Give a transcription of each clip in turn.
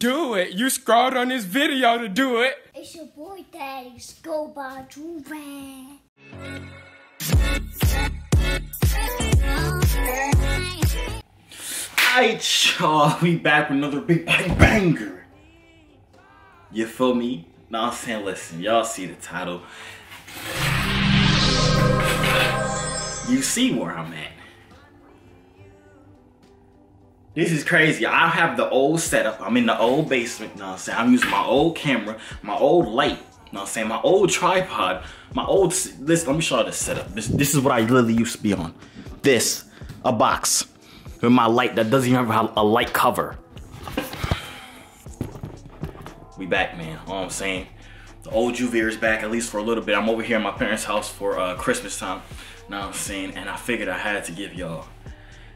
Do it. You scrolled on this video to do it. It's your boy, Daddy. Go by Joovier. Aight, y'all. We back with another big banger. You feel me? Nah, I'm saying, listen. Y'all see the title. You see where I'm at. This is crazy. I have the old setup. I'm in the old basement, you know what I'm saying? I'm using my old camera, my old light, you know what I'm saying? My old tripod, my old... Listen, let me show you the setup. This is what I literally used to be on. This, a box with my light that doesn't even have a light cover. We back, man, you know what I'm saying? The old Joovier is back, at least for a little bit. I'm over here at my parents' house for Christmas time, you know what I'm saying? And I figured I had to give y'all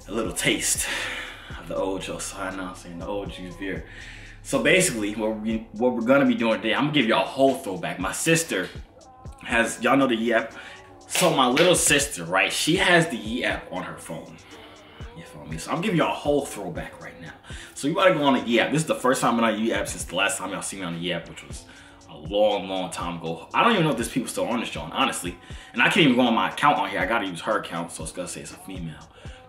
a little taste. The old Josiah, now I'm saying the old Joovier. So basically, what we're gonna be doing today, I'm gonna give y'all a whole throwback. My sister has, y'all know the Yee App. So my little sister, right? She has the Yee App on her phone. You feel me? So I'm giving y'all a whole throwback right now. So you gotta go on the Yee App. This is the first time I'm on the Yee App since the last time y'all seen me on the Yee App, which was a long, long time ago. I don't even know if this people still on this, John, honestly. And I can't even go on my account on here. I gotta use her account, so it's gonna say it's a female.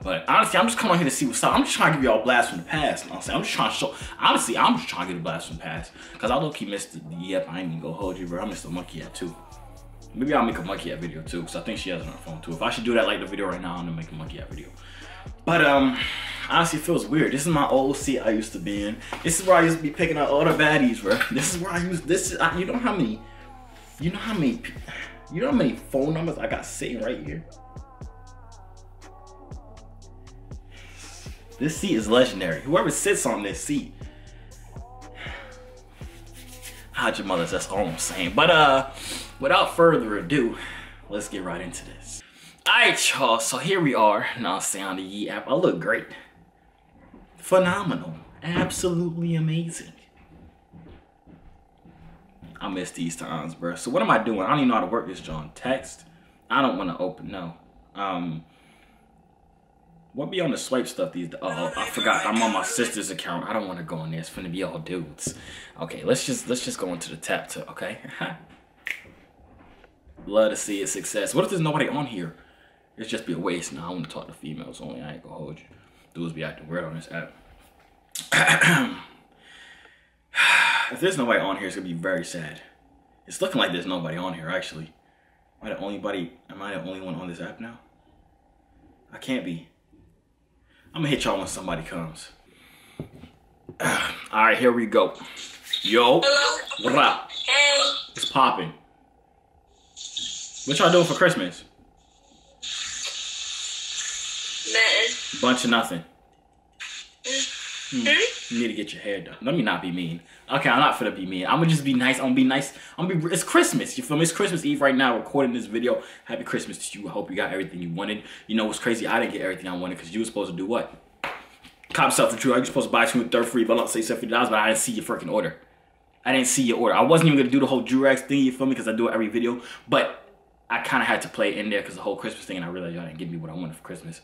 But honestly, I'm just coming on here to see what's up. I'm just trying to give y'all a blast from the past. Honestly, I'm just trying to show. Honestly, I'm just trying to get a blast from the past. Because I low-key missed the Yee App. I ain't even gonna hold you, bro. I missed the Monkey App too. Maybe I'll make a Monkey App video too. Because I think she has it on her phone too. If I should do that like the video right now, I'm gonna make a Monkey App video. But honestly, it feels weird. This is my old seat I used to be in. This is where I used to be picking out all the baddies, bro. This is where I used. This is, you know how many, you know how many phone numbers I got saved right here. This seat is legendary. Whoever sits on this seat, hide your mothers, that's all I'm saying. But without further ado, let's get right into this. Alright, y'all, so here we are. Now I'm saying on the Yee App. I look great. Phenomenal. Absolutely amazing. I miss these times, bro. So what am I doing? I don't even know how to work this, John. Text. I don't want to open, no. What be on the swipe stuff these days? Oh, I forgot. I'm on my sister's account. I don't want to go on there. It's finna be all dudes. Okay, let's just go into the tap to, okay? Love to see it success. What if there's nobody on here? It's just be a waste. Nah, I want to talk to females only. I ain't gonna hold you. Dudes be acting weird on this app. If there's nobody on here, it's gonna be very sad. It's looking like there's nobody on here, actually. Am I the only one on this app now? I can't be. I'm gonna hit y'all when somebody comes. All right, here we go. Yo, hello. What up? Hey. It's popping. What y'all doing for Christmas? Nothing. Bunch of nothing. You need to get your hair done. Let me not be mean. Okay, I'm not finna be mean. I'm gonna just be nice. I'm gonna be nice. It's Christmas. You feel me? It's Christmas Eve right now. Recording this video. Happy Christmas to you. I hope you got everything you wanted. You know what's crazy? I didn't get everything I wanted because you were supposed to do what? Cop stuff for true. I was supposed to buy two third free, but I'll say $70, but I didn't see your freaking order. I didn't see your order. I wasn't even gonna do the whole Jurex thing. You feel me? Because I do it every video, but I kind of had to play it in there because the whole Christmas thing, and I realized y'all didn't give me what I wanted for Christmas,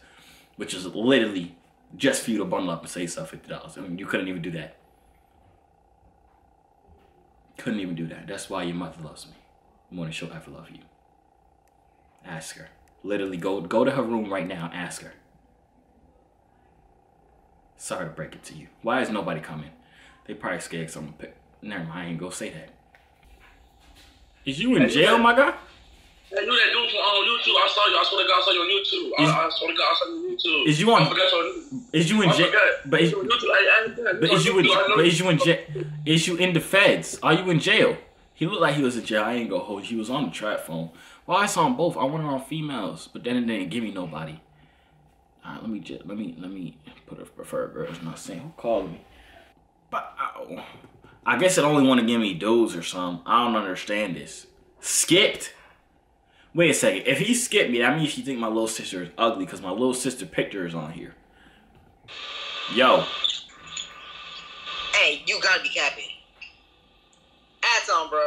which is literally just for you to bundle up and save stuff $50. I mean, you couldn't even do that. Couldn't even do that. That's why your mother loves me more than she'll ever love you. Ask her. Literally, go to her room right now and ask her. Sorry to break it to you. Why is nobody coming? They probably scared someone. Never mind, I ain't gonna say that. Is you in jail, my guy? I knew that dude from YouTube. I saw you. I swear to God, I saw you on YouTube. I swear to God, I saw you on YouTube. Is you on? I forgot, is you in jail? But is you in jail? Is you in the feds? Are you in jail? He looked like he was in jail. I ain't gonna hold you. He was on the trap phone. Well, I saw them both. I went around females, but then it didn't give me nobody. All right, let me put a preferred girl. I'm not saying who called me, but I guess it only want to give me dudes or something. I don't understand this. Skipped. Wait a second, if he skipped me, that means he think my little sister is ugly because my little sister picture is on here. Yo. Hey, you gotta be capping. Ads on, bro.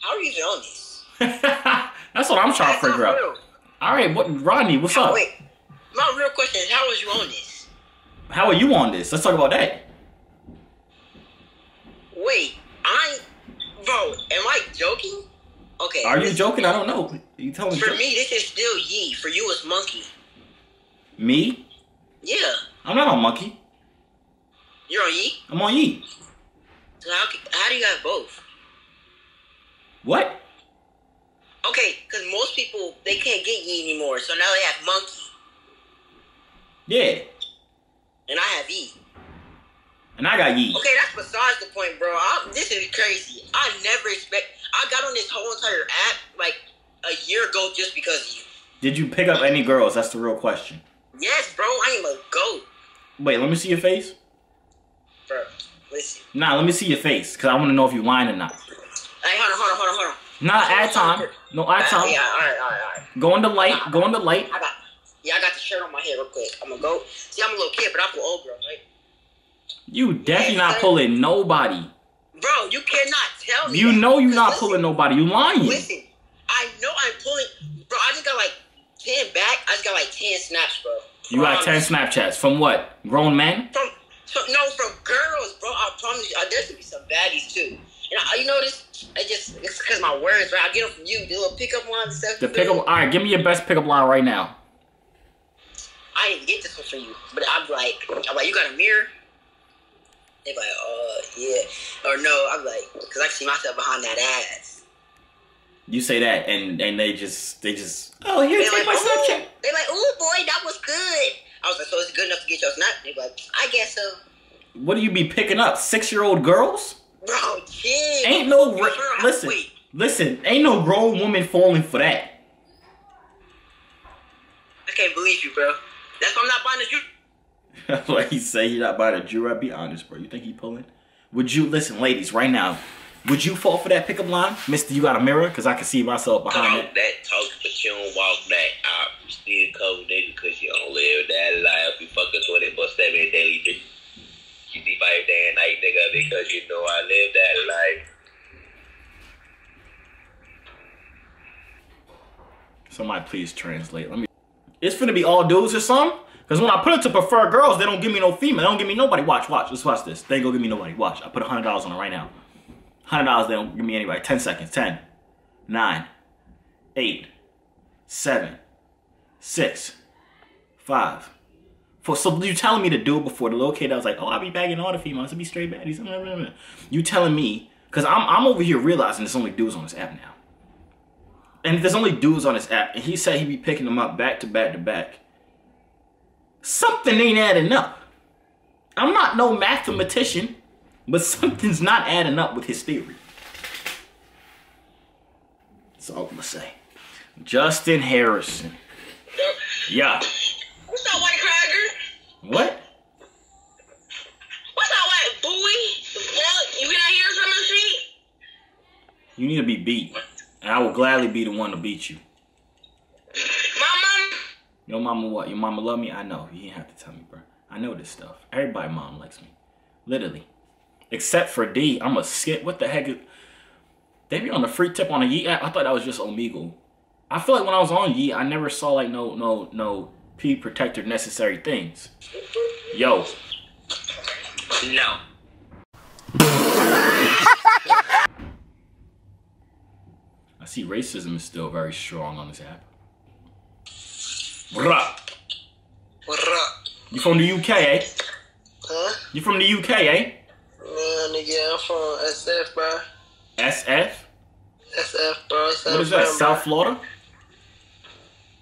How are you even on this? That's what I'm trying to figure out. Real. All right, Rodney, what's up? Wait, my real question is, how was you on this? How are you on this? Let's talk about that. wait, bro, am I joking? Okay. Are you joking? I don't know. You tell me. For me, this is still Yee. For you, it's Monkey. Me? Yeah. I'm not on Monkey. You're on Yee? I'm on Yee. So how do you have both? What? Okay, because most people, they can't get Yee anymore, so now they have Monkey. Yeah. And I have Yee. And I got Yee. Okay, that's besides the point, bro. This is crazy. I never expect... I got on this whole entire app, like, a year ago just because of you. Did you pick up any girls? That's the real question. Yes, bro. I am a goat. Wait, let me see your face. Bro, listen. Nah, let me see your face, because I want to know if you're lying or not. Hey, hold on. Nah, add time. No, add time. Yeah, all right. Go on the light. I got the shirt on my head real quick. I'm going to go. See, I'm a little kid, but I pull old girls, right? You definitely not pulling nobody. Bro, you cannot tell me. You know you're not pulling nobody. You lying. Listen, I know I'm pulling. Bro, I just got like 10 back. I just got like 10 snaps, bro. You got 10 Snapchats. From what? Grown men? From girls, bro. I promise you. There's going to be some baddies, too. And you know this? It's because my words, right? I get them from you. The little pickup line and stuff. The pickup. All right, give me your best pickup line right now. I didn't get this one from you. But I'm like, you got a mirror? They like, yeah, or no. I'm like, because I can see myself behind that ass. You say that, and they just. Oh, here's my Snapchat. They like, ooh, boy, that was good. I was like, so it's good enough to get your snap? They like, I guess so. What do you be picking up? 6-year-old girls? Bro, yeah. Ain't no listen. Ain't no grown woman falling for that. I can't believe you, bro. That's why I'm not buying this. That's why he say you're not buying a Jew. I'll be honest, bro. You think he pulling? Would you listen, ladies, right now? Would you fall for that pickup line, Mister? You got a mirror? Cause I can see myself behind it. That talk, but you don't walk that out. You still cold, nigga, cause you don't live that life. You fucking 24/7 daily, nigga. You see 5 day and night, nigga, because you know I live that life. Somebody please translate. Let me. It's finna be all dudes or something. Because when I put it to prefer girls, they don't give me no female. They don't give me nobody. Watch. Let's watch this. They ain't gonna give me nobody. Watch. I put $100 on it right now. $100, they don't give me anybody. 10 seconds. 10. 9. 8. 7. 6. 5. 4. So you telling me to do it before the little kid that was like, oh, I'll be bagging all the females. It'll be straight baddies. You telling me. Because I'm over here realizing there's only dudes on this app now. And there's only dudes on this app. And he said he'd be picking them up back to back to back. Something ain't adding up. I'm not no mathematician, but something's not adding up with his theory. That's all I'm gonna say. Justin Harrison. Yeah. What's up, white cracker? What? What's up, white boy? The fuck? You cannot hear from the seat? You need to be beat. And I will gladly be the one to beat you. Your mama what? Your mama love me? I know. You didn't have to tell me, bro. I know this stuff. Everybody mom likes me. Literally. Except for D. I'm a skit. What the heck? They be on the free tip on the Yee app? I thought that was just Omegle. I feel like when I was on Yee, I never saw like no P protector necessary things. Yo. No. I see racism is still very strong on this app. What up? What up? You from the UK, eh? Huh? You from the UK, eh? Yeah, nigga, I'm from SF, bro. SF? SF, bro. What is that, South Florida?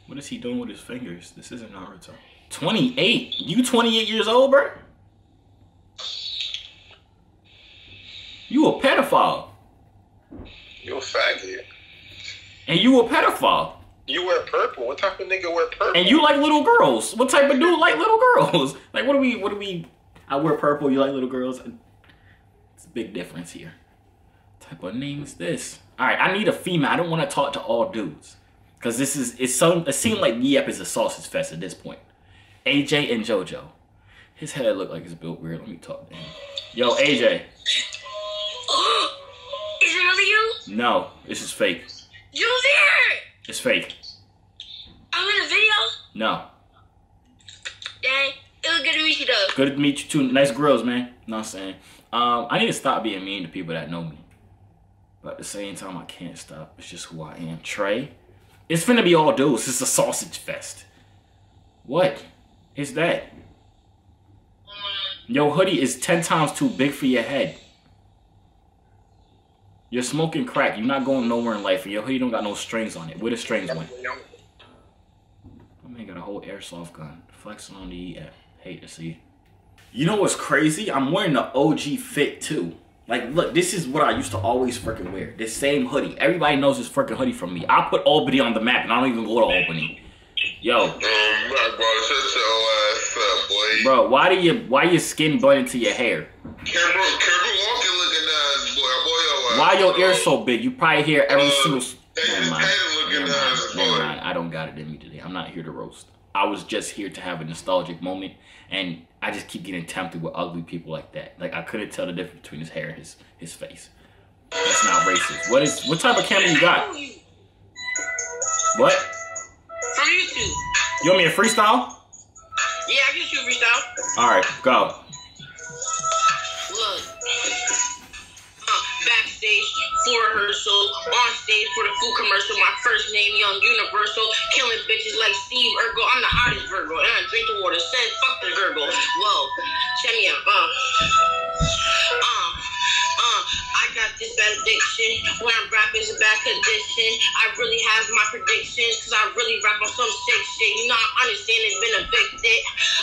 What is he doing with his fingers? This isn't Naruto. 28? You 28 years old, bro? You a pedophile. You a faggot. And you a pedophile. You wear purple. What type of nigga wear purple? And you like little girls. What type of dude like little girls? Like, what do we, I wear purple, you like little girls? It's a big difference here. What type of name is this? All right, I need a female. I don't want to talk to all dudes. Because this is, it seems like Yee App is a sausage fest at this point. AJ and JoJo. His head looked like it's built weird. Let me talk to him. Yo, AJ. Is it really you? No, this is fake. You're there! It's fake. I'm in a video? No. Dang, it was was good to meet you, though. Good to meet you, too. Nice girls, man. You know what I'm saying? I need to stop being mean to people that know me. But at the same time, I can't stop. It's just who I am. Trey. It's finna be all dudes. It's a sausage fest. What is that? Your hoodie is 10 times too big for your head. You're smoking crack. You're not going nowhere in life. And your hoodie don't got no strings on it. Where the strings went? My man got a whole airsoft gun. Flexing on the Yee App. Hate to see. You know what's crazy? I'm wearing the OG fit too. Like, look, this is what I used to always freaking wear. This same hoodie. Everybody knows this freaking hoodie from me. I put Albany on the map and I don't even go to Albany. Yo. Bro, why your skin blend into your hair? Why your ear so big? You probably hear every single... Never mind. I don't got it in me today. I'm not here to roast. I was just here to have a nostalgic moment, and I just keep getting tempted with ugly people like that. Like, I couldn't tell the difference between his hair and his face. That's not racist. What type of camera you got? What? From YouTube. You want me to freestyle? Yeah, I can shoot freestyle. All right, go. Look. Backstage for rehearsal, on stage for the food commercial, my first name Young Universal, killing bitches like Steve Urkel, I'm the hottest Virgo, and I drink the water, said fuck the gurgle, whoa, check me out, I got this bad addiction, when I rap it's a bad condition, I really have my predictions, cause I really rap on some sick shit, you know I understand it's been evicted,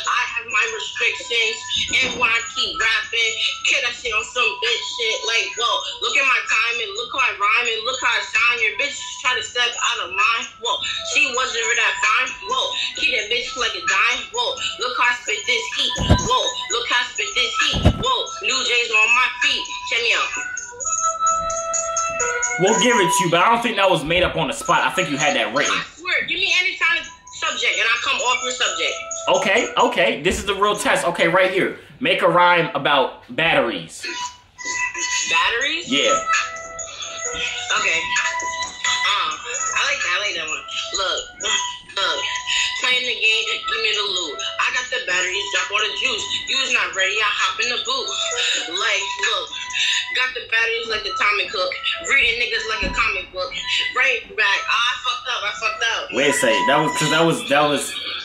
I have my restrictions, and when I keep rapping, kid I shit on some bitch shit, like whoa, look at my time and look how I rhyme and look how I sound, your bitch try to step out of line, whoa, she wasn't for that fine, whoa, keep that bitch like a dime, whoa, look how I spit this heat, whoa, look how I spit this heat, whoa, new J's on my feet, check me out. We'll give it to you, but I don't think that was made up on the spot. I think you had that written. I swear, give me any kind of subject, and I'll come off your subject. Okay, okay. This is the real test. Okay, right here. Make a rhyme about batteries. Batteries? Yeah. Okay. I like that one. Look. Playing the game, give me the loot. I got the batteries, drop all the juice. You was not ready, I hop in the booth. Like, look. Got the batteries like the Tommy Cook. Reading niggas like a comic book. Right back. I fucked up. Wait a second. That was.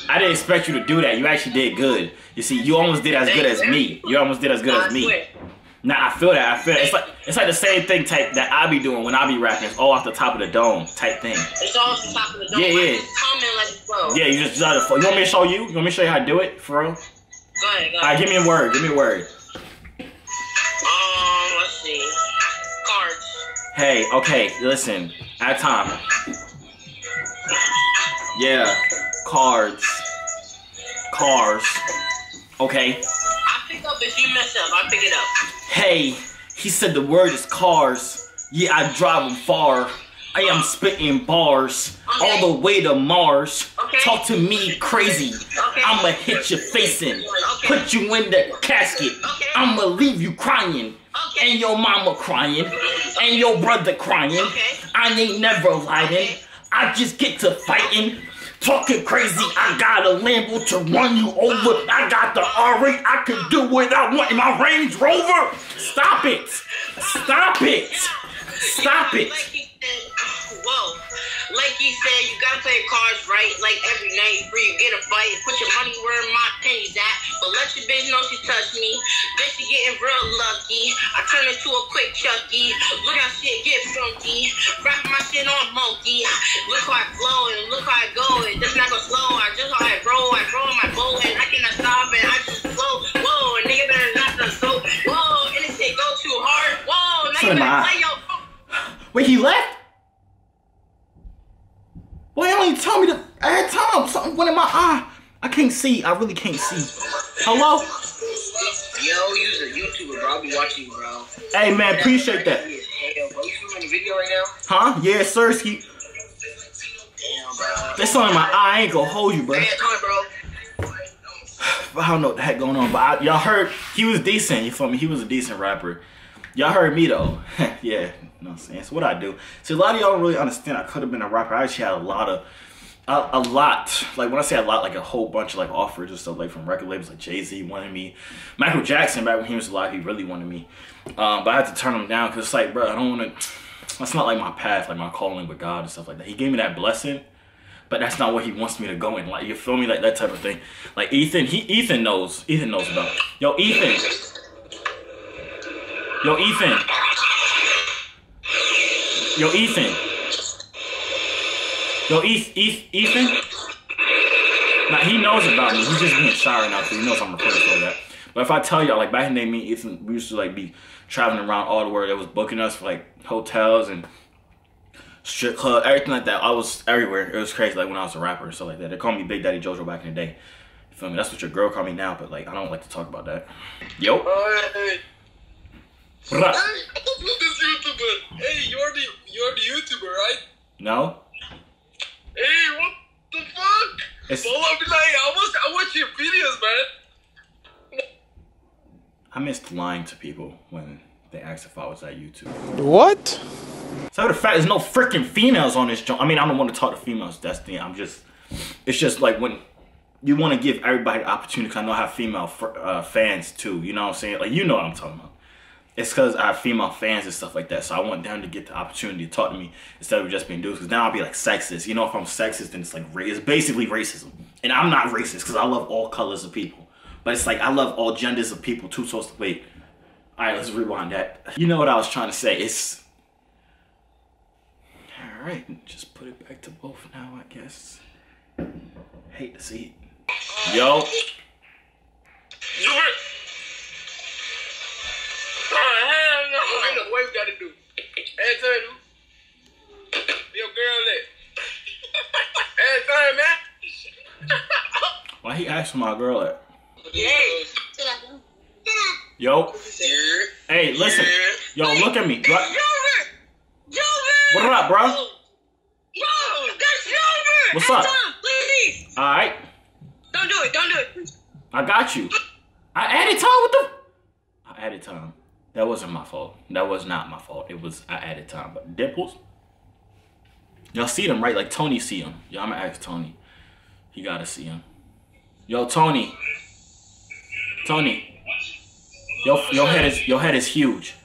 I didn't expect you to do that. You actually did good. You see, you almost did as good as me. Nah, I feel that. It's like the same thing type that I be doing when I be rapping. It's all off the top of the dome type thing. It's all off the top of the dome. Yeah. Yeah, you just try to. You want me to show you? You want me to show you how to do it for real? Go ahead. All right, give me a word. Let's see. Cards. Hey, okay, listen. At time. Yeah. Cards. Cars. Okay. I pick up if you mess up. I pick it up. Hey, he said the word is cars. Yeah, I drive them far. I am spitting bars all the way to Mars. Okay. Talk to me crazy. Okay. I'ma hit your face in. Okay. Put you in the casket. Okay. I'ma leave you crying. Okay. And your mama crying. Okay. And your brother crying. Okay. I ain't never lying. Okay. I just get to fighting. Talking crazy. Okay. I got a Lambo to run you over. I got the R8. I can do what I want in my Range Rover. Stop it. Stop it. Stop it. Whoa, like you said, you gotta play cards right, like every night before you get a fight. Put your money where my pennies at, but let your bitch know she touched me. Bitch, you getting real lucky. I turn into a quick Chucky. Look how shit get funky. Wrap my shit on Monkey. Look how I flow and look how I go. It does not go slow. I roll my bow and I cannot stop and I just flow. Whoa, and nigga better not done so. Whoa, and it shit go too hard. Whoa, nigga better play your. Wait, he left? Why y'all ain't tell me that? I had time. Something went in my eye. I can't see. I really can't see. Hello? Yo, you's a YouTuber, bro. I'll be watching you, bro. Hey, man, appreciate that. Hey, bro, you filming a video right now? Huh? Yeah, sir. Damn, bro. That's something in my eye. I ain't gonna hold you, bro. Hey, come on, bro. I don't know what the heck going on, but y'all heard he was decent. You feel me? He was a decent rapper. Y'all heard me, though. Yeah, you know what I'm saying? So what I do. See, a lot of y'all don't really understand I could have been a rapper. I actually had a lot of a lot. Like when I say a lot, like a whole bunch of like offers and stuff, like from record labels. Like Jay-Z wanted me, Michael Jackson back when he was alive, he really wanted me, but I had to turn him down because it's like, bro, I don't want to. That's not like my path, like my calling with God and stuff like that. He gave me that blessing, but that's not what he wants me to go in. Like, you feel me? Like that type of thing. Like Ethan, Ethan knows. Ethan knows about it. Yo, Ethan. Yo, Ethan. Yo, Ethan. Yo, Ethan. Now he knows about me. He's just being shy right now because he knows I'm recording for that. But if I tell y'all, like back in the day, me and Ethan, we used to like be traveling around all the world. They was booking us for like hotels and strip club, everything like that. I was everywhere. It was crazy. Like when I was a rapper and stuff like that. They called me Big Daddy Jojo back in the day. You feel me? That's what your girl called me now. But like, I don't like to talk about that. Yo. Hey, I upload this YouTuber. Hey, you're the YouTuber, right? No. Hey, what the fuck? It's... Well, I be like, I watch your videos, man. I missed lying to people when they asked if I was at YouTube. What? So the fact there's no freaking females on this joint. I mean, I don't want to talk to females. That's the end. It's just like when you want to give everybody the opportunity. Because I know I have female fans too. You know what I'm saying? Like, you know what I'm talking about. It's because I have female fans and stuff like that. So I want them to get the opportunity to talk to me instead of just being dudes. Because now I'll be like sexist. You know, if I'm sexist, then it's like, it's basically racism. And I'm not racist because I love all colors of people. But it's like, I love all genders of people too, so it's wait. All right, let's rewind that. You know what I was trying to say, it's... All right, just put it back to both now, I guess. Hate to see it. Yo. I know what you gotta do. Hey, son, your girl lit. Hey, son, man. Why he asking my girl that? Yo. Hey, listen. Yo, look at me. What up, bro? Yo, that's Joovier. What's up? All right. Don't do it. Don't do it. I got you. I added time. What the? I added time. That wasn't my fault. That was not my fault. It was I added time. But dimples. Y'all see them, right? Like Tony see them. Yo, I'm gonna ask Tony. He gotta see him. Yo, Tony. Tony, your head is huge.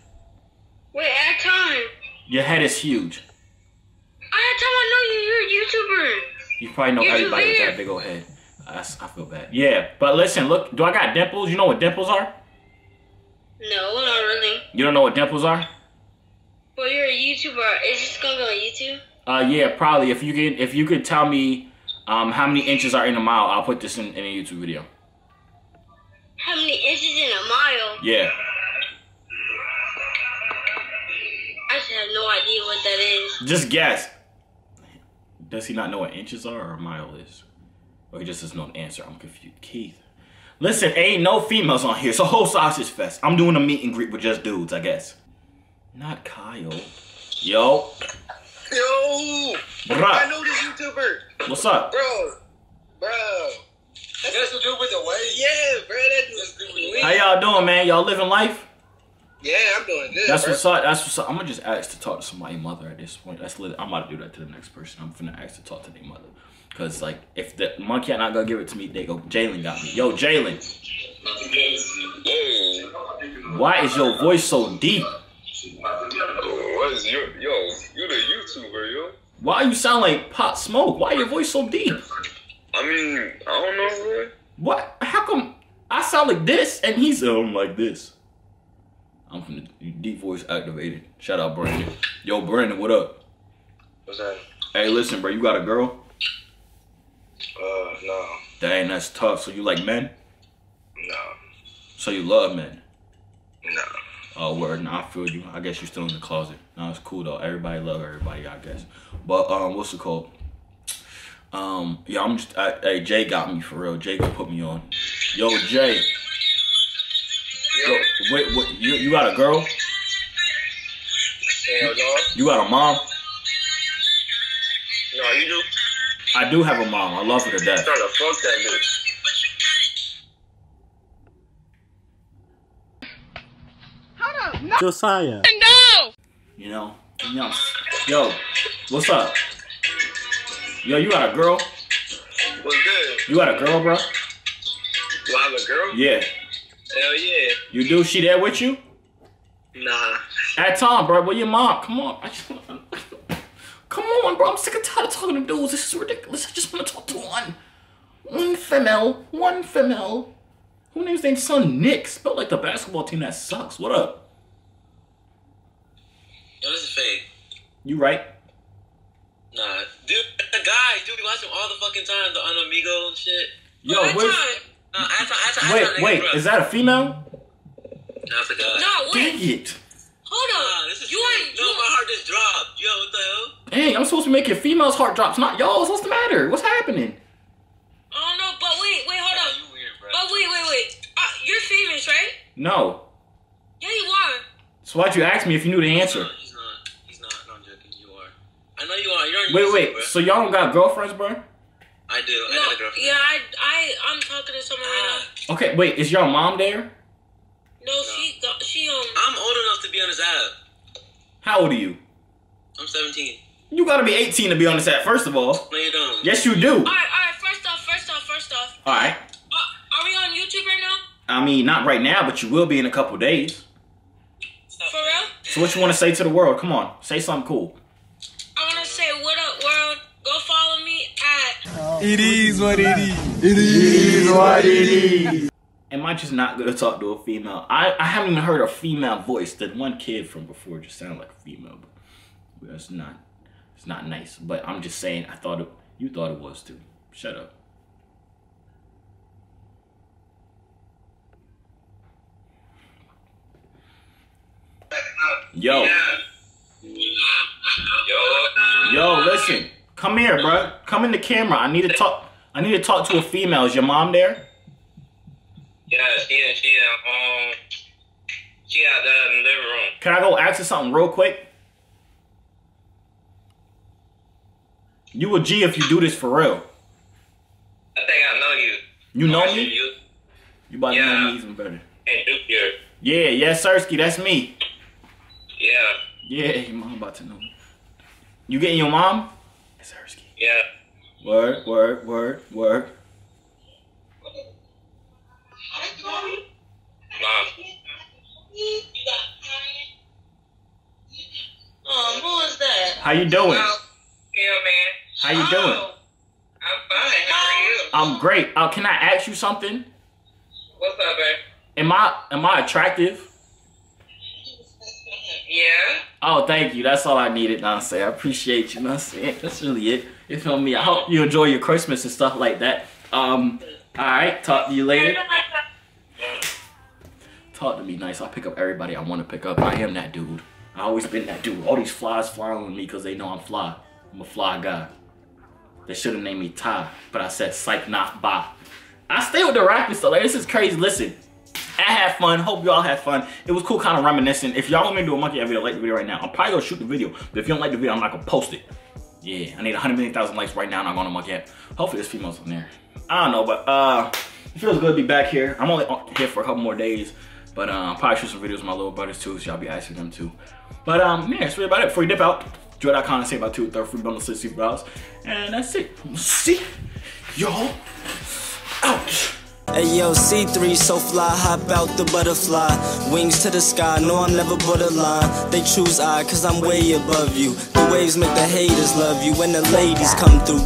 Wait, at time. Your head is huge. At time, I know you're a YouTuber. You probably know everybody with that big old head. I feel bad. Yeah, but listen, look, do I got dimples? You know what dimples are? No, not really. You don't know what dimples are? Well, you're a YouTuber. Is this gonna go on YouTube? Yeah, probably. If you could tell me, how many inches are in a mile, I'll put this in a YouTube video. How many inches in a mile? Yeah. I should have no idea what that is. Just guess. Does he not know what inches are or a mile is? Or he just doesn't know an answer. I'm confused. Keith. Listen, ain't no females on here. It's a whole sausage fest. I'm doing a meet and greet with just dudes, I guess. Not Kyle. Yo. Yo. Bruh. I know this YouTuber. What's up? Bro. Bro. That's what dude with the wave. Yeah, bro, that dude's doing. How y'all doing, man? Y'all living life? Yeah, I'm doing good. That's what's up. That's what's up. I'm gonna just ask to talk to somebody's mother at this point. That's lit. I'm about to do that to the next person. I'm finna ask to talk to their mother, cause like if the monkey not gonna give it to me, they go. Jalen got me. Yo, Jalen. Yeah. Why is your voice so deep? What is your yo? You're the YouTuber, yo. Why you sound like Pop Smoke? Why your voice so deep? I mean, I don't know, bro. What? How come I sound like this and he sound like this? I'm from the deep voice activated. Shout out, Brandon. Yo, Brandon, what up? What's that? Hey, listen, bro, you got a girl? No. Dang, that's tough. So you like men? No. So you love men? No. Oh, word, nah, I feel you. I guess you're still in the closet. Nah, it's cool, though. Everybody love everybody, I guess. But, what's it called? Yeah, I'm just, hey, Jay got me for real. Jay gonna put me on. Yo, Jay. Yo, wait, you got a girl? You got a mom? No, you do? I do have a mom. I love her to death. I'm trying to fuck that bitch. Hold up, no. Josiah. No! You know? Yo, what's up? Yo, you got a girl? What's good? You got a girl, bro? Do I have a girl? Yeah. Hell yeah. You do? She there with you? Nah. At time, bro. Where your mom? Come on. I just wanna... Come on, bro. I'm sick and tired of talking to dudes. This is ridiculous. I just want to talk to one. One female. One female. Who names their son Nick? Spelled like the basketball team that sucks. What up? Yo, this is fake. You right? Nah. Dude, the guys, dude, we watch them all the fucking time. The Omegle and shit. Yo, wait, is that a female? No, it's a guy. No, wait. Dang it. Hold on. This is my heart just dropped. Yo, what the hell? Dang, I'm supposed to make your female's heart drops, not y'all's. What's the matter? What's happening? I don't know, but wait, hold on. You weird, bro. But wait. You're famous, right? No. Yeah, you are. So why'd you ask me if you knew the answer? No, he's not. No, I'm joking. You are. I know you are. You're wait. Bro. So y'all don't got girlfriends, bro? I do. No, I got a girlfriend. Yeah, I'm talking to someone right now. Okay, wait. Is your mom there? No, she. I'm old enough to be on this app. How old are you? I'm 17. You gotta be 18 to be on this app, first of all. No, you don't. Yes, you do. All right. First off. All right. Are we on YouTube right now? I mean, not right now, but you will be in a couple days. For real? So what you want to say to the world? Come on, say something cool. I want to say, what up, world? Go follow me at... It is what it is. It is what it is. Am I just not gonna talk to a female? I haven't even heard a female voice. That one kid from before just sounded like a female, but it's not nice. But I'm just saying, I thought you thought it was too. Shut up. Yo, listen. Come here, bro. Come in the camera. I need to talk to a female. Is your mom there? Yeah, she out there in the living room. Can I go ask her something real quick? You a G if you do this for real. I think I know you. You know me? You about to know me even better. Hey, Joovier. Yeah, Sirski, that's me. Yeah. Yeah, your mom about to know me. You getting your mom? It's Sirski. Yeah. Word. Mom. Who is that? How you doing? Yeah, man. How you doing? I'm fine. How are you? I'm great. Can I ask you something? What's up, babe? Am I attractive? Yeah. Oh, thank you. That's all I needed. Nonsense. I appreciate you. Nonsense. That's really it. You feel me? I hope you enjoy your Christmas and stuff like that. All right. Talk to you later. Talk to me nice. I pick up everybody I want to pick up. I am that dude. I always been that dude. All these flies flying on me because they know I'm fly. I'm a fly guy. They should have named me Ty, but I said psych, not bye. I stay with the rappers though. Like, this is crazy. Listen, I had fun. Hope y'all had fun. It was cool, kind of reminiscing. If y'all want me to do a monkey video, like the video right now. I'm probably gonna shoot the video, but if you don't like the video, I'm not gonna post it. Yeah, I need 100,000,000 likes right now, and I'm going to monkey app. Hopefully there's females on there. I don't know, but it feels good to be back here. I'm only here for a couple more days. But probably shoot some videos with my little brothers too, so y'all be asking them too. But yeah, that's really about it. Before you dip out, joovier.com and save about 2 or 3 free bundles, $60. And that's it. See y'all out. Hey yo, C3 so fly, hop out the butterfly. Wings to the sky, no I'm never borderline. They choose I, cause I'm way above you. The waves make the haters love you when the ladies come through.